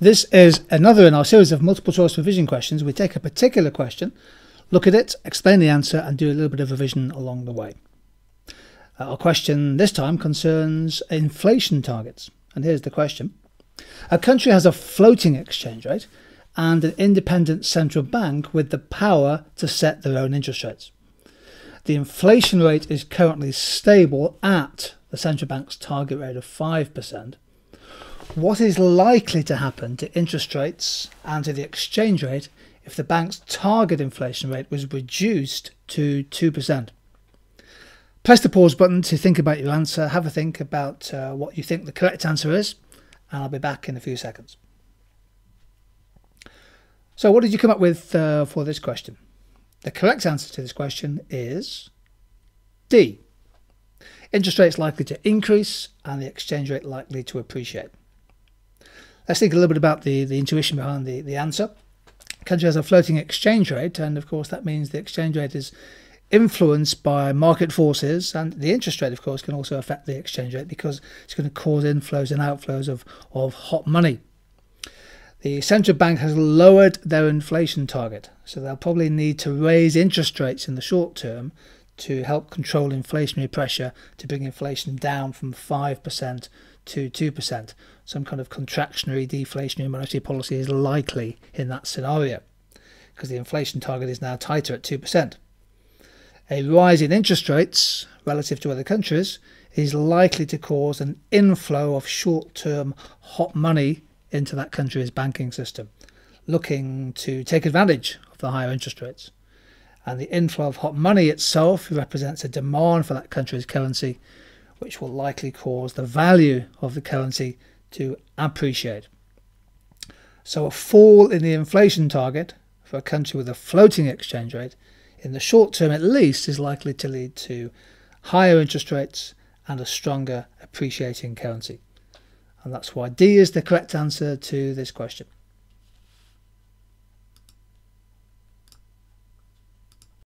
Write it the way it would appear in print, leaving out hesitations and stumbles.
This is another in our series of multiple choice revision questions. We take a particular question, look at it, explain the answer, and do a little bit of revision along the way. Our question this time concerns inflation targets. And here's the question. A country has a floating exchange rate and an independent central bank with the power to set their own interest rates. The inflation rate is currently stable at the central bank's target rate of 5%. What is likely to happen to interest rates and to the exchange rate if the bank's target inflation rate was reduced to 2%? Press the pause button to think about your answer. Have a think about what you think the correct answer is, and I'll be back in a few seconds. So what did you come up with for this question? The correct answer to this question is D. Interest rates likely to increase and the exchange rate likely to appreciate. Let's think a little bit about the intuition behind the answer. A country has a floating exchange rate, and of course that means the exchange rate is influenced by market forces, and the interest rate of course can also affect the exchange rate because it's going to cause inflows and outflows of hot money. The central bank has lowered their inflation target, so they'll probably need to raise interest rates in the short term to help control inflationary pressure, to bring inflation down from 5% to 2%. Some kind of contractionary, deflationary monetary policy is likely in that scenario because the inflation target is now tighter at 2%. A rise in interest rates relative to other countries is likely to cause an inflow of short-term hot money into that country's banking system, looking to take advantage of the higher interest rates. And the inflow of hot money itself represents a demand for that country's currency, which will likely cause the value of the currency to appreciate. So a fall in the inflation target for a country with a floating exchange rate, in the short term at least, is likely to lead to higher interest rates and a stronger appreciating currency. And that's why D is the correct answer to this question.